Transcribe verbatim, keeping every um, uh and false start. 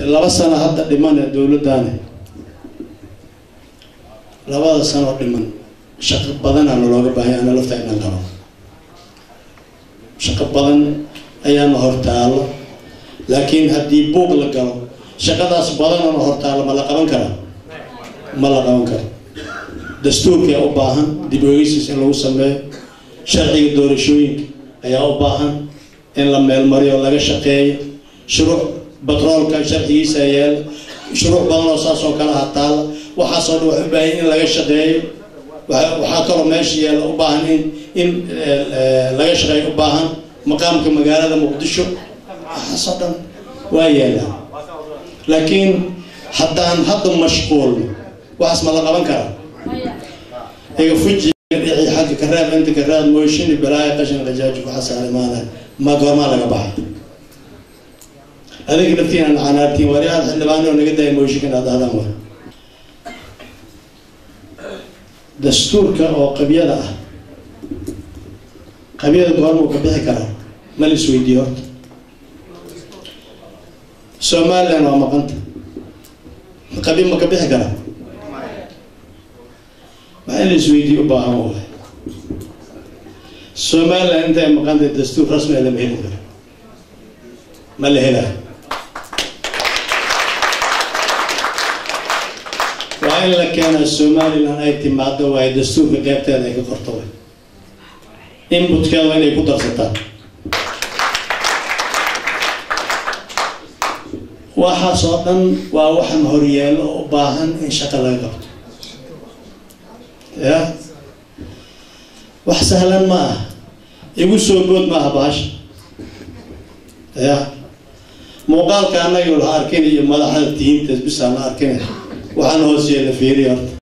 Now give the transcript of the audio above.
لبا سنة هذا دمان الدولة دانه لبا سنة دمان شقق بدن أنا لوجب هاي أنا لفتة من الكلام شقق بدن أيام هرتال لكن هدي بوق للكلام شقق داس بدن أنا هرتال ملاقان كلام ملاقان كلام دستور يا أباهن دبويسيس إن لو سمع شرعي الدور شوي يا أباهن إن لما المريض لقى شقي شروع بترول كان شرطي سيال شروع بدن أساسه كان هتال وحصلوا حباين لقى شقي وحاكروا ماشي يا أباهن إن لقى شقي أباهن مقام كمجال المقدسه حصلا وياه لكن حتى أن حد مشغول واسم الله قبل كلام إيه فوجي حد كراب أنت كراب موشين براي قشن رجاج وحصل على ماله ما قام على بعض هذا كده فين أنا تي وريال اللي بانوا نقدر موشين هذا هذا ما دستور كأو قبيلة قبيلة قارمو قبيلة كلام ما للسويديات سومالي أنا ما قنت قبيلة قبيلة كلام أنا سويدي أباهمه. سومال أنت مقام الدستور رسمي على مهلنا. ما لهلا. وعين لك أنا السومال اللي أنا أتي معده وعي الدستور بجابته أنا كقرطوي. إن بتكلم أنا كقدر ستة. وحصادا ووحن هريال أباهن إن شاء الله قبض. يا وحسهلا ما يقول سوقود ما هباش يا موقال كأنه يقول هاركين يملا حالتين تسبس أنا هاركين وحنوزي الفيريات